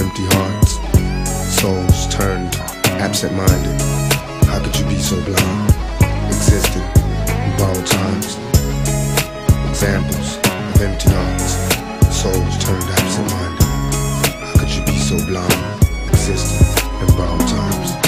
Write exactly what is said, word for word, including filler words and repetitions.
empty hearts, souls turned absent-minded. How could you be so blind? Existing in borrowed times, examples of empty hearts, souls turned absent-minded. How could you be so blind? Existing in borrowed times.